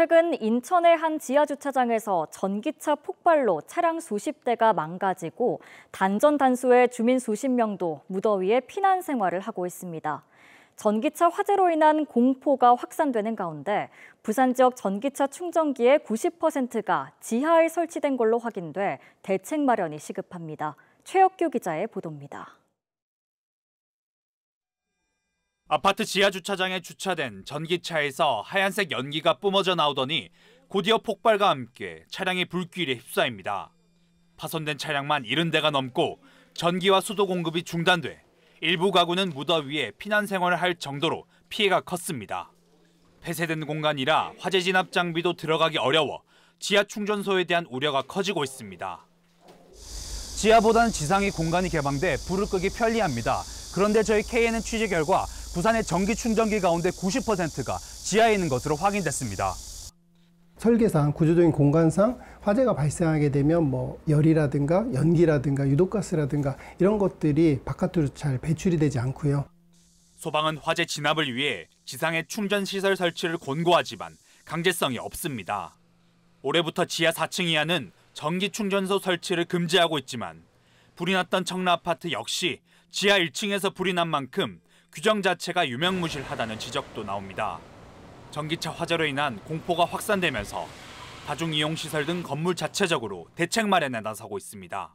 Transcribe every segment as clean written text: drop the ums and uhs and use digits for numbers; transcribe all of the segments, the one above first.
최근 인천의 한 지하주차장에서 전기차 폭발로 차량 수십 대가 망가지고 단전단수의 주민 수십 명도 무더위에 피난 생활을 하고 있습니다. 전기차 화재로 인한 공포가 확산되는 가운데 부산 지역 전기차 충전기의 90%가 지하에 설치된 걸로 확인돼 대책 마련이 시급합니다. 최혁규 기자의 보도입니다. 아파트 지하주차장에 주차된 전기차에서 하얀색 연기가 뿜어져 나오더니 곧이어 폭발과 함께 차량이 불길에 휩싸입니다. 파손된 차량만 70대가 넘고 전기와 수도 공급이 중단돼 일부 가구는 무더위에 피난 생활을 할 정도로 피해가 컸습니다. 폐쇄된 공간이라 화재 진압 장비도 들어가기 어려워 지하 충전소에 대한 우려가 커지고 있습니다. 지하보다는 지상이 공간이 개방돼 불을 끄기 편리합니다. 그런데 저희 KNN 취재 결과 부산의 전기 충전기 가운데 90%가 지하에 있는 것으로 확인됐습니다. 설계상, 구조적인 공간상 화재가 발생하게 되면 열이라든가 연기라든가 유독가스라든가 이런 것들이 바깥으로 잘 배출이 되지 않고요. 소방은 화재 진압을 위해 지상에 충전시설 설치를 권고하지만 강제성이 없습니다. 올해부터 지하 4층 이하는 전기 충전소 설치를 금지하고 있지만 불이 났던 청라 아파트 역시 지하 1층에서 불이 난 만큼 규정 자체가 유명무실하다는 지적도 나옵니다. 전기차 화재로 인한 공포가 확산되면서 다중이용시설 등 건물 자체적으로 대책 마련에 나서고 있습니다.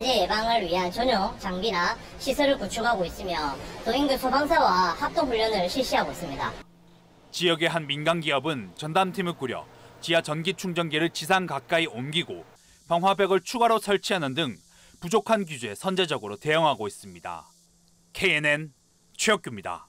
화재 예방을 위한 전용 장비나 시설을 구축하고 있으며 또 인근 소방사와 합동훈련을 실시하고 있습니다. 지역의 한 민간기업은 전담팀을 꾸려 지하 전기 충전기를 지상 가까이 옮기고 방화벽을 추가로 설치하는 등 부족한 규제에 선제적으로 대응하고 있습니다. KNN 최혁규입니다.